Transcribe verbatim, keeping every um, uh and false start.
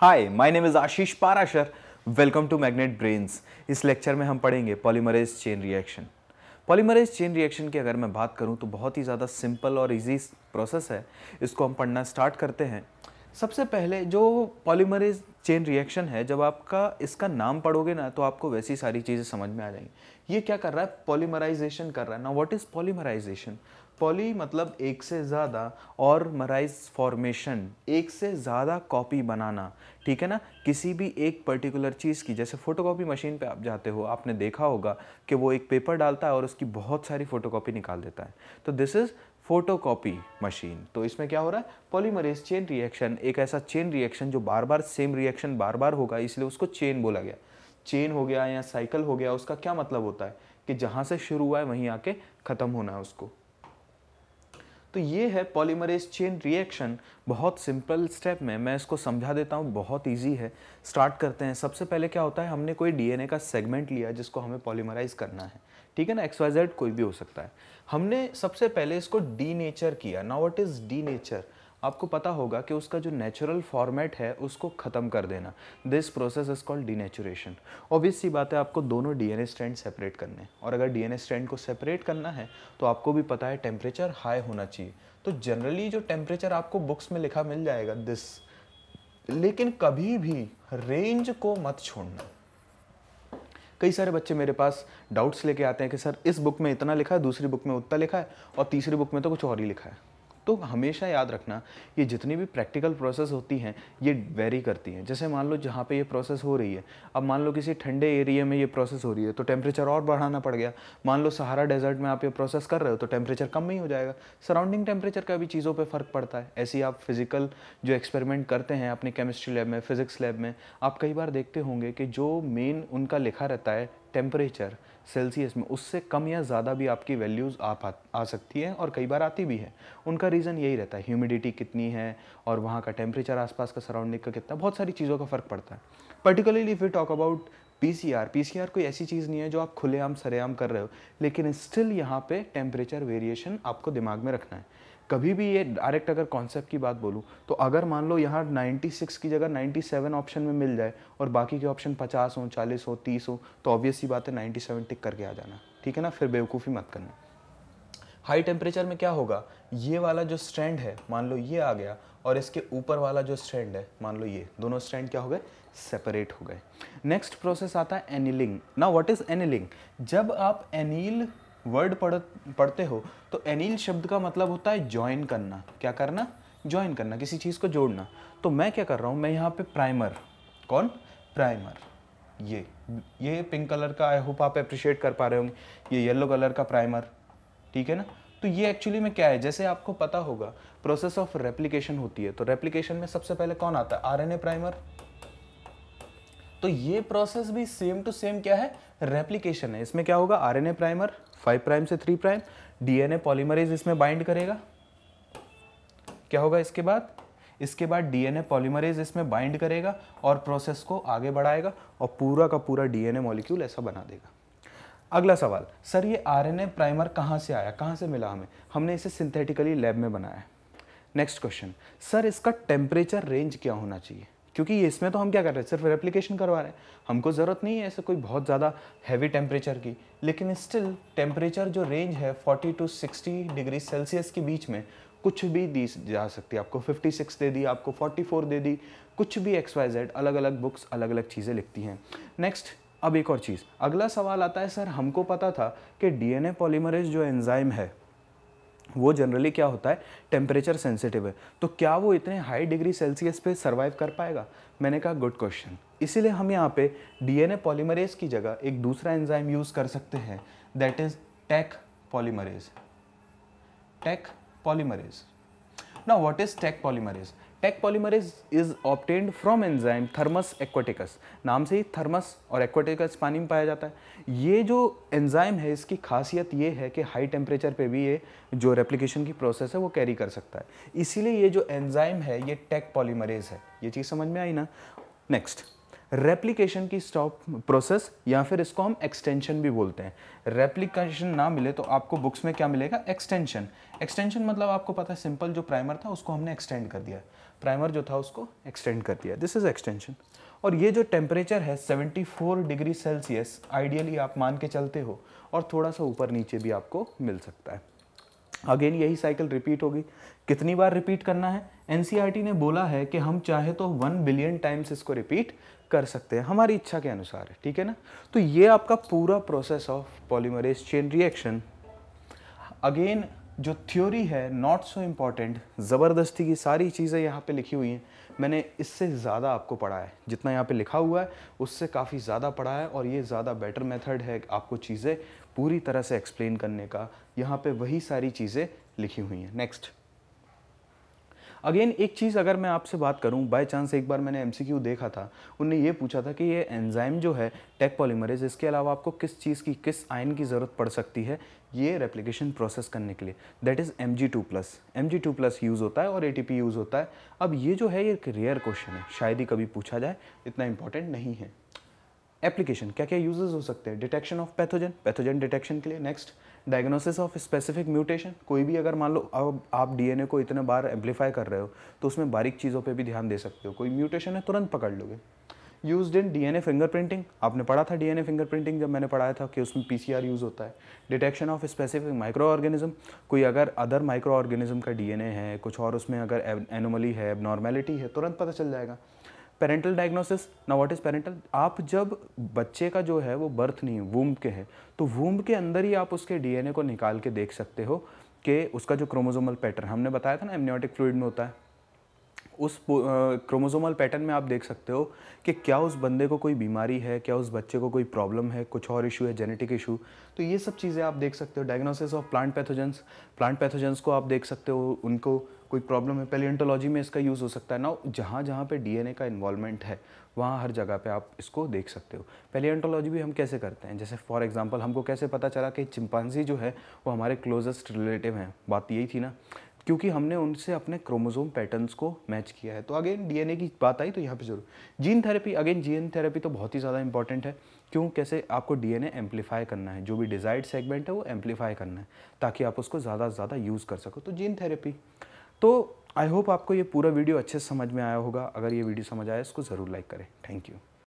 Hi, my name is Ashish Parashar. Welcome to Magnet Brains. इस lecture में हम पढ़ेंगे polymerase chain reaction. Polymerase chain reaction की अगर मैं बात करूं तो बहुत ही ज़्यादा सिंपल और इजी प्रोसेस है। इसको हम पढ़ना स्टार्ट करते हैं। सबसे पहले जो पॉलीमरेज चेन रिएक्शन है, जब आपका इसका नाम पढ़ोगे ना तो आपको वैसी सारी चीज़ें समझ में आ जाएंगी। ये क्या कर रहा है? पॉलीमराइजेशन कर रहा है ना। What is polymerisation? पॉली मतलब एक से ज़्यादा और मराइज फॉर्मेशन, एक से ज़्यादा कॉपी बनाना, ठीक है ना, किसी भी एक पर्टिकुलर चीज़ की। जैसे फोटोकॉपी मशीन पे आप जाते हो, आपने देखा होगा कि वो एक पेपर डालता है और उसकी बहुत सारी फोटोकॉपी निकाल देता है। तो दिस इज़ फोटोकॉपी मशीन। तो इसमें क्या हो रहा है? पॉलीमरेज चेन रिएक्शन, एक ऐसा चेन रिएक्शन जो बार बार सेम रिएक्शन बार बार होगा, इसलिए उसको चेन बोला गया। चेन हो गया या साइकिल हो गया, उसका क्या मतलब होता है कि जहाँ से शुरू हुआ है वहीं आके ख़त्म होना है उसको। तो ये है पॉलीमरेज चेन रिएक्शन। बहुत सिंपल स्टेप में मैं इसको समझा देता हूँ, बहुत इजी है। स्टार्ट करते हैं। सबसे पहले क्या होता है, हमने कोई डीएनए का सेगमेंट लिया जिसको हमें पॉलीमराइज करना है, ठीक है ना, एक्स वाई जेड कोई भी हो सकता है। हमने सबसे पहले इसको डीनेचर किया। Now what is denature? आपको पता होगा कि उसका जो नेचुरल फॉर्मेट है उसको ख़त्म कर देना। This process is called denaturation. Obvious सी बात है, आपको दोनों डीएनए स्ट्रैंड सेपरेट करने हैं, और अगर डीएनए स्ट्रैंड को सेपरेट करना है तो आपको भी पता है टेम्परेचर हाई होना चाहिए। तो जनरली जो टेम्परेचर आपको बुक्स में लिखा मिल जाएगा दिस, लेकिन कभी भी रेंज को मत छोड़ना। कई सारे बच्चे मेरे पास डाउट्स लेके आते हैं कि सर इस बुक में इतना लिखा है, दूसरी बुक में उतना लिखा है, और तीसरी बुक में तो कुछ और ही लिखा है। तो हमेशा याद रखना, ये जितनी भी प्रैक्टिकल प्रोसेस होती हैं ये वेरी करती हैं। जैसे मान लो जहाँ पे ये प्रोसेस हो रही है, अब मान लो किसी ठंडे एरिया में ये प्रोसेस हो रही है तो टेम्परेचर और बढ़ाना पड़ गया। मान लो सहारा डेजर्ट में आप ये प्रोसेस कर रहे हो तो टेम्परेचर कम ही हो जाएगा। सराउंडिंग टेम्परेचर का भी चीज़ों पर फ़र्क पड़ता है। ऐसे ही आप फिजिकल जो एक्सपेरिमेंट करते हैं अपने केमिस्ट्री लैब में, फिजिक्स लैब में, आप कई बार देखते होंगे कि जो मेन उनका लिखा रहता है टेम्परेचर सेल्सियस में, उससे कम या ज़्यादा भी आपकी वैल्यूज़ आ आ सकती है, और कई बार आती भी है। उनका रीज़न यही रहता है, ह्यूमिडिटी कितनी है और वहाँ का टेम्परेचर आसपास का सराउंडिंग का कितना, बहुत सारी चीज़ों का फ़र्क पड़ता है। Particularly if you talk about PCR, PCR कोई ऐसी चीज़ नहीं है जो आप खुलेआम सरेआम कर रहे हो, लेकिन स्टिल यहाँ पे टेम्परेचर वेरिएशन आपको दिमाग में रखना है। कभी भी ये डायरेक्ट अगर कॉन्सेप्ट की बात बोलूँ तो अगर मान लो यहाँ छियानवे की जगह सत्तानवे ऑप्शन में मिल जाए और बाकी के ऑप्शन पचास हो, चालीस हो, तीस हो, तो ऑब्वियस ही बात है सत्तानवे टिक करके आ जाना, ठीक है ना, फिर बेवकूफ़ी मत करना। हाई टेम्परेचर में क्या होगा, ये वाला जो स्ट्रैंड है मान लो ये आ गया, और इसके ऊपर वाला जो स्ट्रैंड है मान लो ये, दोनों स्ट्रैंड क्या हो गए? सेपरेट हो गए। नेक्स्ट प्रोसेस आता है annealing. Now what is annealing? जब आप एनील वर्ड पढ़ पढ़ते हो तो एनील शब्द का मतलब होता है ज्वाइन करना। क्या करना? ज्वाइन करना, किसी चीज़ को जोड़ना। तो मैं क्या कर रहा हूँ, मैं यहाँ पे प्राइमर, कौन? प्राइमर, ये ये पिंक कलर का, आई होप आप अप्रिशिएट कर पा रहे होंगे, ये येलो कलर का प्राइमर, ठीक है ना। तो ये एक्चुअली में क्या है, जैसे आपको पता होगा प्रोसेस ऑफ रेप्लिकेशन होती है, तो रेप्लिकेशन में सबसे पहले कौन आता है? RNA primer. तो ये प्रोसेस भी सेम टू सेम क्या है? रेप्लिकेशन है। इसमें क्या होगा? आरएनए प्राइमर फाइव प्राइम से थ्री प्राइम, डीएनए पॉलिमरेज़ इसमें बाइंड करेगा। क्या होगा इसके बाद? इसके बाद डीएनए पॉलिमरेज़ इसमें बाइंड करेगा और प्रोसेस को आगे बढ़ाएगा और पूरा का पूरा डीएनए मॉलिक्यूल ऐसा बना देगा। अगला सवाल, सर ये आरएनए प्राइमर कहाँ से आया, कहाँ से मिला हमें? हमने इसे सिंथेटिकली लैब में बनाया। नेक्स्ट क्वेश्चन, सर इसका टेम्परेचर रेंज क्या होना चाहिए? क्योंकि इसमें तो हम क्या कर रहे हैं, सिर्फ रेप्लिकेशन करवा रहे हैं, हमको ज़रूरत नहीं है ऐसे कोई बहुत ज़्यादा हैवी टेम्परेचर की, लेकिन स्टिल टेम्परेचर जो रेंज है चालीस टू साठ डिग्री सेल्सियस के बीच में कुछ भी दी जा सकती है। आपको छप्पन दे दी, आपको चौवालीस दे दी, कुछ भी एक्स वाई जेड, अलग अलग बुक्स अलग अलग चीज़ें लिखती हैं। नेक्स्ट, अब एक और चीज़, अगला सवाल आता है, सर हमको पता था कि डीएनए पॉलीमरेज़ जो एंजाइम है वो जनरली क्या होता है, टेम्परेचर सेंसिटिव है, तो क्या वो इतने हाई डिग्री सेल्सियस पे सर्वाइव कर पाएगा? मैंने कहा गुड क्वेश्चन। इसीलिए हम यहाँ पे डीएनए पॉलीमरेज़ की जगह एक दूसरा एंजाइम यूज़ कर सकते हैं, that is Taq polymerase. Taq polymerase. Now what is Taq polymerase? Taq polymerase is obtained from enzyme Thermus aquaticus. नाम से ही थर्मस और एक्वाटिकस पानी में पाया जाता है। ये जो एंजाइम है इसकी खासियत ये है कि हाई टेम्परेचर पे भी ये जो रेप्लिकेशन की प्रोसेस है वो कैरी कर सकता है, इसीलिए ये जो एंजाइम है ये टैक पॉलीमरेज है। ये चीज़ समझ में आई ना। नेक्स्ट, रेप्लिकेशन की स्टॉप प्रोसेस या फिर इसको हम एक्सटेंशन भी बोलते हैं। रेप्लिकेशन ना मिले तो आपको बुक्स में क्या मिलेगा, एक्सटेंशन। एक्सटेंशन मतलब आपको पता है सिंपल, जो प्राइमर था उसको हमने एक्सटेंड कर दिया, प्राइमर जो था उसको एक्सटेंड कर दिया, दिस इज एक्सटेंशन। और ये जो टेम्परेचर है चौहत्तर डिग्री सेल्सियस आइडियली आप मान के चलते हो, और थोड़ा सा ऊपर नीचे भी आपको मिल सकता है। अगेन यही साइकिल रिपीट होगी। कितनी बार रिपीट करना है, एनसीईआरटी ने बोला है कि हम चाहे तो वन बिलियन टाइम्स इसको रिपीट कर सकते हैं, हमारी इच्छा के अनुसार है, ठीक है ना। तो ये आपका पूरा process of polymerase chain reaction. Again जो थ्योरी है नॉट सो इम्पॉर्टेंट, ज़बरदस्ती की सारी चीज़ें यहाँ पे लिखी हुई हैं। मैंने इससे ज़्यादा आपको पढ़ा है, जितना यहाँ पे लिखा हुआ है उससे काफ़ी ज़्यादा पढ़ा है, और ये ज़्यादा बेटर मेथड है आपको चीज़ें पूरी तरह से एक्सप्लेन करने का। यहाँ पे वही सारी चीज़ें लिखी हुई हैं। नेक्स्ट, अगेन एक चीज़ अगर मैं आपसे बात करूं, बाय चांस एक बार मैंने एमसीक्यू देखा था, उनने ये पूछा था कि ये एंजाइम जो है टैक पॉलीमरेज़, इसके अलावा आपको किस चीज़ की, किस आयन की ज़रूरत पड़ सकती है ये रेप्लिकेशन प्रोसेस करने के लिए, that is M G two plus M G two plus use होता है और एटीपी यूज़ होता है। अब ये जो है ये एक रेयर क्वेश्चन है, शायद ही कभी पूछा जाए, इतना इंपॉर्टेंट नहीं है। एप्लीकेशन, क्या क्या यूजेस हो सकते हैं, detection of pathogen, pathogen detection के लिए। Next, diagnosis of specific mutation, कोई भी अगर मान लो अब आप डीएनए को इतने बार एम्पलीफाई कर रहे हो तो उसमें बारीक चीज़ों पे भी ध्यान दे सकते हो, कोई म्यूटेशन है तुरंत पकड़ लोगे। Used in DNA fingerprinting, आपने पढ़ा था डीएनए फिंगर प्रिंटिंग जब मैंने पढ़ाया था कि उसमें पीसीआर यूज़ होता है। Detection of specific microorganism, कोई अगर अदर माइक्रो ऑर्गेनिजम का डीएनए है कुछ और, उसमें अगर एनोमली है, एबनॉर्मेलिटी है, तुरंत पता चल जाएगा। पेरेंटल डायग्नोसिस, ना व्हाट इज़ पेरेंटल, आप जब बच्चे का जो है वो बर्थ नहीं, वूम्ब के है, तो वूम्ब के अंदर ही आप उसके डीएनए को निकाल के देख सकते हो कि उसका जो क्रोमोसोमल पैटर्न हमने बताया था ना एम्नियोटिक फ्लुइड में होता है, उस क्रोमोसोमल पैटर्न में आप देख सकते हो कि क्या उस बंदे को कोई बीमारी है, क्या उस बच्चे को कोई प्रॉब्लम है, कुछ और इशू है, जेनेटिक इशू, तो ये सब चीज़ें आप देख सकते हो। Diagnosis of plant pathogens, plant pathogens को आप देख सकते हो, उनको कोई प्रॉब्लम है, पैलियोंटोलॉजी में इसका यूज़ हो सकता है ना, जहाँ जहाँ पे डीएनए का इन्वॉल्वमेंट है वहाँ हर जगह पे आप इसको देख सकते हो। पैलियोंटोलॉजी भी हम कैसे करते हैं, जैसे फॉर एग्जांपल हमको कैसे पता चला कि चिंपांजी जो है वो हमारे क्लोजेस्ट रिलेटिव हैं, बात यही थी ना, क्योंकि हमने उनसे अपने क्रोमोसोम पैटर्न्स को मैच किया है। तो अगेन डीएनए की बात आई तो यहाँ पे जरूर। Gene therapy, again gene therapy तो बहुत ही ज़्यादा इंपॉर्टेंट है, क्यों, कैसे आपको डीएनए एम्पलीफाई करना है, जो भी डिजायर्ड सेगमेंट है वो एम्पलीफाई करना है ताकि आप उसको ज़्यादा से ज़्यादा यूज़ कर सको, तो जीन थेरेपी। तो आई होप आपको ये पूरा वीडियो अच्छे से समझ में आया होगा, अगर ये वीडियो समझ आया इसको ज़रूर लाइक करें। Thank you.